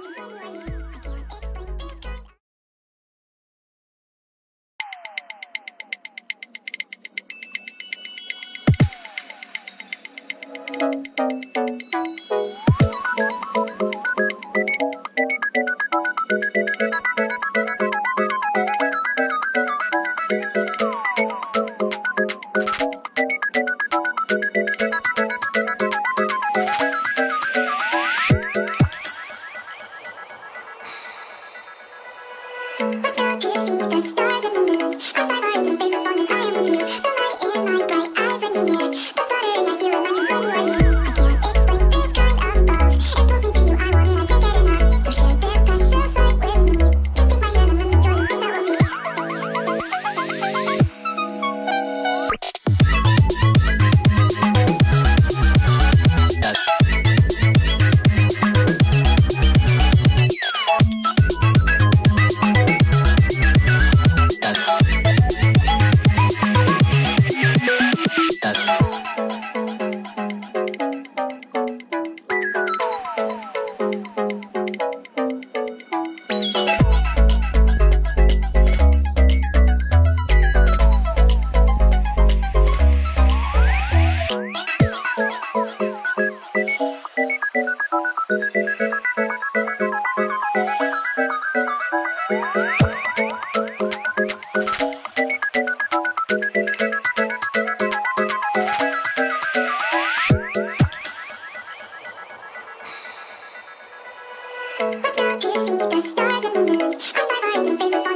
Look out to see the stars and the moon. Outside orange and space.